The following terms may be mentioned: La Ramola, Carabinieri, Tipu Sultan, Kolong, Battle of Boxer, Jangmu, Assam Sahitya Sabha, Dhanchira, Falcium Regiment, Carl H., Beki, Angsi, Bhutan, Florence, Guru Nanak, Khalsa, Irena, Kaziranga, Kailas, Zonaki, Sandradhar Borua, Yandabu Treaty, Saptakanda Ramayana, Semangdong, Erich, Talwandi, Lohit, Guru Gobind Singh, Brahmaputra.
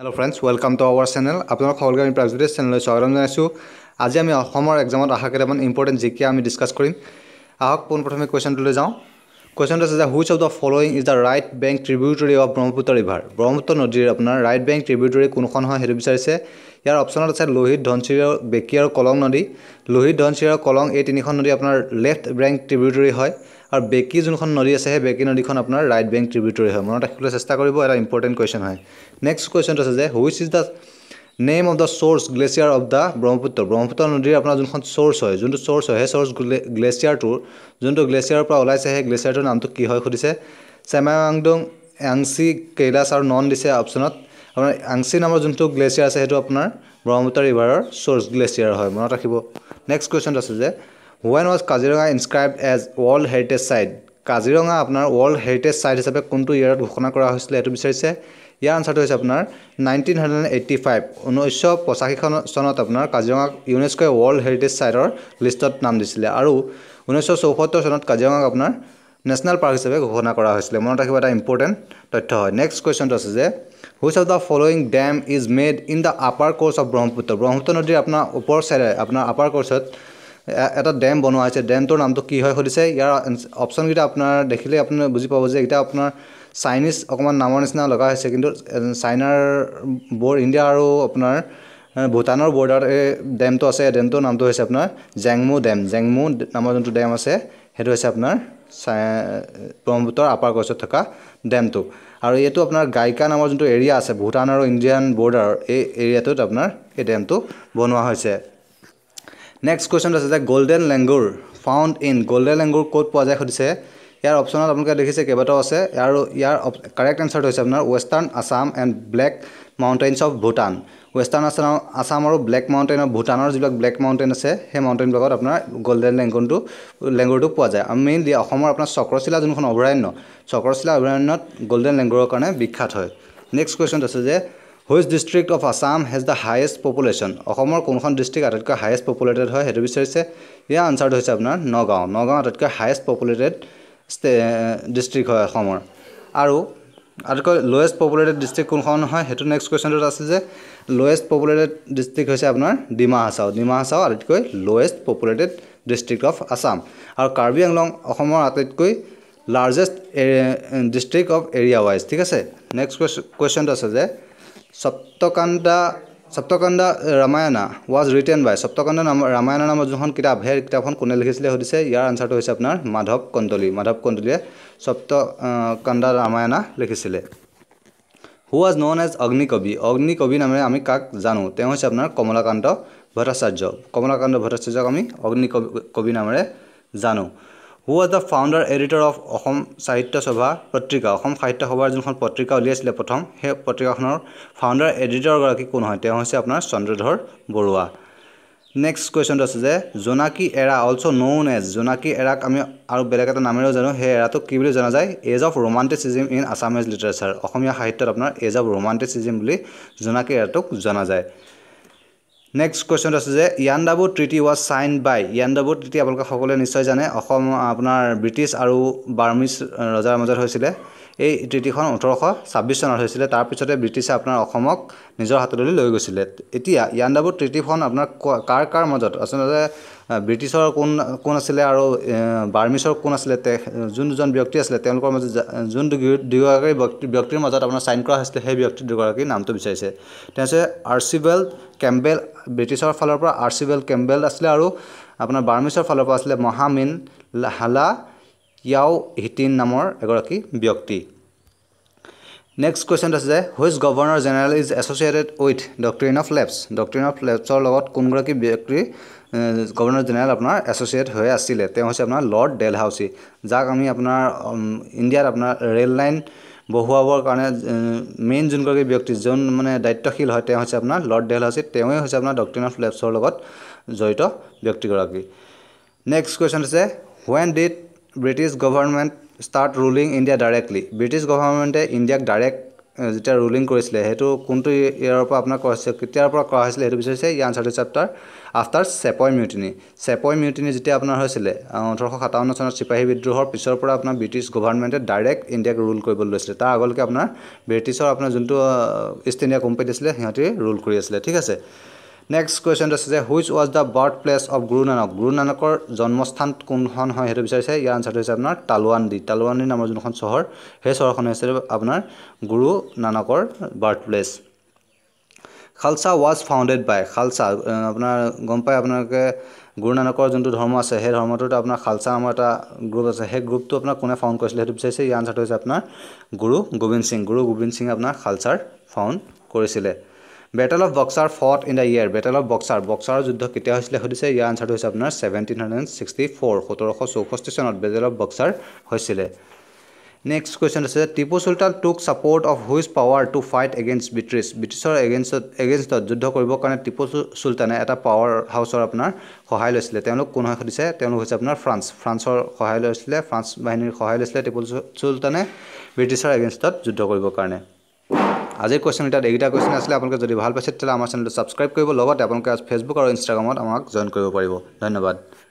Hello friends, welcome to our channel. Apnalok holga ami prajbres channel swagotam janaisu. Aji ami Assam or exam ahakeran important jk ami discuss korim. Ahok pon prothome question to le jao. Question is that which of the following is the right bank tributary of Brahmaputra river? Brahmaputra nodir apnar right bank tributary kunkhon ha heru bicharise. Yar option ase Lohit, Dhanchira, Beki aru Kolong nodi. Lohit, Dhanchira, Kolong ei tinikhon nodi apnar left bank tributary hoy. Ar Beki junkhon nodi ase he Beki nodi khon apnar right bank tributary hoy. Monot rakhibole chesta koribo, era important question hoy. Next question ase je which is the name of the source glacier of the Brahmaputra? Brahmaputra nodir apnar junkhon source hoy, junto source hoy, he source glacier to junto glacier pra olaise he glacier to naam to ki hoy khudise. Semangdong, Angsi, Kailas aru Non dise optionot. अपना अंशी नामर जोंतो glacier আছে হেতু আপনার Brahmaputra রিভারৰ source glacier হয় মনত ৰাখিব next question আছে যে when was Kaziranga inscribed as world heritage site Kaziranga আপনার world heritage site হিচাপে কোনটো ইয়াৰত ঘোষণা কৰা হৈছিল এটো বিচাৰিছে ইয়াৰ আনসাৰটো হৈছে আপোনাৰ 1985 1985 চনত আপোনাৰ কাজিৰঙাক ইউনেস্কো world heritage siteৰ লিষ্টত নাম দিছিলে আৰু 1974 চনত কাজিৰঙাক আপোনাৰ national park হিচাপে ঘোষণা কৰা হৈছিল মনত ৰাখিব এটা ইম্পৰ্টেন্ট তথ্য হয় নেক্সট কোৱেশ্চনটো আছে যে which of the following dam is made in the upper course of Brahmaputra? Brahmaputra nodi apna upor side apna upper course eta dam banwa ase dam tor naam to ki hoy khodise yar option gita apnar dekhile apna buji pabo je eta apnar Chinese okoman namor nisna laga hoyse kintu China bor India aru apnar Bhutanor border dam to ase dam tor naam to hoyse apnar Jangmu namor jonto dam ase hetu hoyse apnar Brahmaputra upper course thaka dam to আৰু এটো আপোনাৰ গাইকা নামৰ যোনটো area আছে ভুটান আৰু Indian border এই এৰিয়াটোত আপোনাৰ এই ড্যামটো বনোৱা হৈছে নেক্সট কোৱেশ্চন আছে যে golden langur found in golden langur কোড পোৱা যায় খুদিছে ইয়াৰ অপচনত আপোনালোকে দেখিছে কেবাটাও আছে আৰু ইয়াৰ কাৰেক্ট আনসারটো হৈছে আপোনাৰ western Assam and black mountains of Bhutan western Assam আৰু ব্ল্যাক মাউণ্টেইন অফ ভুটানৰ যিবিলাক ব্ল্যাক মাউণ্টেইন আছে সেই মাউণ্টেইন ব্লকত আপোনাৰ গোল্ডেন লেংগুৰটো পোৱা যায় আৰু মেইনলি অসমৰ আপোনাৰ চক্ৰশিলা যোনখন অভয়াৰণ্য চক্ৰশিলা অভয়াৰণ্যত গোল্ডেন লেংগুৰৰ কাৰণে বিখ্যাত হয় নেক্সট কোৱেশ্চন আছে যে which district of Assam has the highest population অসমৰ কোনখন ডিস্ট্রিক্ট আটাইতকৈ হাইয়েস্ট পপুলেটেড হয় হেতু বিচাৰিছে ইয়াৰ আনসারটো হৈছে আপোনাৰ নগাঁও আটাইতকৈ হাইয়েস্ট পপুলেটেড ডিস্ট্রিক্ট হয় অসমৰ আৰু আটাইতকৈ লোয়েস্ট পপুলেটেড ডিস্ট্রিক্ট কোনখন হয় হেতু নেক্সট কোৱেশ্চনটো আছে যে লোয়েস্ট পপুলেটেড ডিস্ট্রিক্ট হৈছে আপোনাৰ ডিমা হাছাও আটাইতকৈ lowest populated district of Assam আৰু কাৰ্বি আংলং অসমৰ আটাইতকৈ largest district of area wise ঠিক আছে নেক্সট কোৱেশ্চনটো আছে যে Saptakanda Ramayana was written by Saptakanda Ramayana নামৰ যোনখন কিতাপ হে কিতাপখন কোনে লিখিছিলে হদিছে ইয়াৰ আনসারটো হৈছে আপোনাৰ মাধৱ কন্দলিয়ে Saptakanda Ramayana লিখিছিলে who was known as অগ্নি কবি নামে আমি কাক জানো তেওঁ হৈছে আপোনাৰ কমলাকান্ত ভট্টাচাৰ্যক আমি অগ্নি কবি নামে জানো who was the founder editor of Assam Sahitya Sabha patrika Assam Sahitya Sabha jonkhon patrika uliasile prothom he patrikakhonor founder editor goraki kon hoy te hoise apnar Sandradhar Borua next question ase je Zonaki era also known as Zonaki era ami aru belekata namero jano he era to ki boli jana jay age of romanticism in Assamese literature Assamia sahityot apnar age of romanticism boli Zonaki era to jana jay next question আছে যে Yandabo treaty was signed by Yandabo treaty আপোনালোকে সকলোৱে নিশ্চয় জানে অসম আপোনাৰ British আৰু Burmese ৰজাৰ মাজত হৈছিলে এই ট্ৰিটিখন 1826 চনত হৈছিলে তাৰ পিছতে ব্ৰিটিছে আপোনাৰ অসমক নিজৰ হাতলৈ লৈ গৈছিল এতিয়া ইয়ান্দাবু ট্ৰিটিখন আপোনাৰ কাৰ মাজত আচলতে ব্ৰিটিছৰ কোন আছিল আৰু বাৰ্মিজৰ কোন আছিল যোনজন ব্যক্তি আছিল তেওঁলোকৰ মাজত যোন দুগৰাকী ব্যক্তিৰ মাজত আপোনাৰ সাইন কৰা হৈছিল সেই ব্যক্তি দুগৰাকী নামটো বিচাৰিছে তেছে আৰ্চিবেল্ড কেম্বেল ব্ৰিটিছৰ ফালৰ পৰা আৰ্চিবেল্ড কেম্বেল আছিল আৰু আপোনাৰ বাৰ্মিজৰ ফালৰ পৰা আছিল মহামিন হালা ইয়াও হিটিন নামৰ এগৰাকী ব্যক্তি নেক্সট কোৱেশ্চন আছে যে which governor general is associated with doctrine of লেপছৰ লগত কোনগৰাকী ব্যক্তি গভৰ্ণৰ জেনেৰেল আপোনাৰ এছ'চিয়েট হৈ আছিল তেওঁ হৈছে আপোনাৰ লৰ্ড ডেলহাউসি যাক আমি আপোনাৰ ইণ্ডিয়াত আপোনাৰ ৰেল লাইন বহুৱাবৰ কাৰণে মেইন যোনগৰাকী ব্যক্তি যোন মানে দায়িত্বশীল হয় তেওঁ হৈছে আপোনাৰ লৰ্ড ডেলহাউসি তেওঁৱে হৈছে আপোনাৰ ডক্ট্ৰিন অফ লেপছৰ লগত জড়িত ব্যক্তিগৰাকী নেক্সট কোৱেশ্চন আছে when did British government start ruling India directly British government India direct যেতিয়া রুলিং কৰিছিল হেতু কোনটো ইয়াৰ পৰা আপোনাক কৈছে কিতিয়াৰ পৰা কৰা হৈছিল হেতু বিষয়ে ইয়াৰ answer chapter after sepoy mutiny যেতিয়া আপোনাৰ হৈছিল 1857 চনত সিপাহী বিদ্ৰোহৰ পিছৰ পৰা আপোনাৰ ব্ৰিটিশ গভৰ্ণমেন্টে ডাইৰেক্ট ইন্ডিয়াক ৰূল কৰিব লৈছিল তাৰ আগলৈকে আপোনাৰ ব্ৰিটিশৰ আপোনাৰ যোনটো ইষ্ট ইন্ডিয়া কোম্পানী আছিল হেতি ৰূল কৰি আছিল ঠিক আছে Next question is which was the birthplace of Guru Nanak? Guru Nanakor Jonmosthan Kunhan Hoi Hetu Bicharise. Your answer is Abner Talwandi. Talwandi Namor Jonkhon Sohor. He Sohorkhon Hisere Abner Guru Nanakor birthplace. Khalsa was founded by Khalsa. Abner Gompai Abner ke Guru Nanakor Jontu Dharma se. He Dharma to Abner Khalsa Amata group se. He group to Abner Kune found Koisle Hetu Bicharise. Your answer is Abner Guru Gobind Singh. Guru Gobind Singh Abner Khalsa found Korisile. Battle of Boxer fought in the year. Battle of Boxer. Boxer juddho ketia hoisile hodise ya answer hoise apnar 1764. 1764 sonot Battle of Boxer hoisile. Next question is Tipu Sultan took support of whose power to fight against British. British against juddho koribo karone Tipu Sultan eta power house or apnar khohai loisile. Temlok kon hodise temlok hoise apnar France. France or khohai loisile. France bahinir khohai loisile Tipu Sultan British against juddho koribo karone. आजे question इटा एटा question आसले आपनके जदि ভাল পাইছে তেলা আমাৰ চেনেলটো সাবস্ক্রাইব কৰিব লগতে आपनके फेसबुक আৰু ইনষ্টাগ্ৰামত আমাক জয়েন কৰিব পাৰিব ধন্যবাদ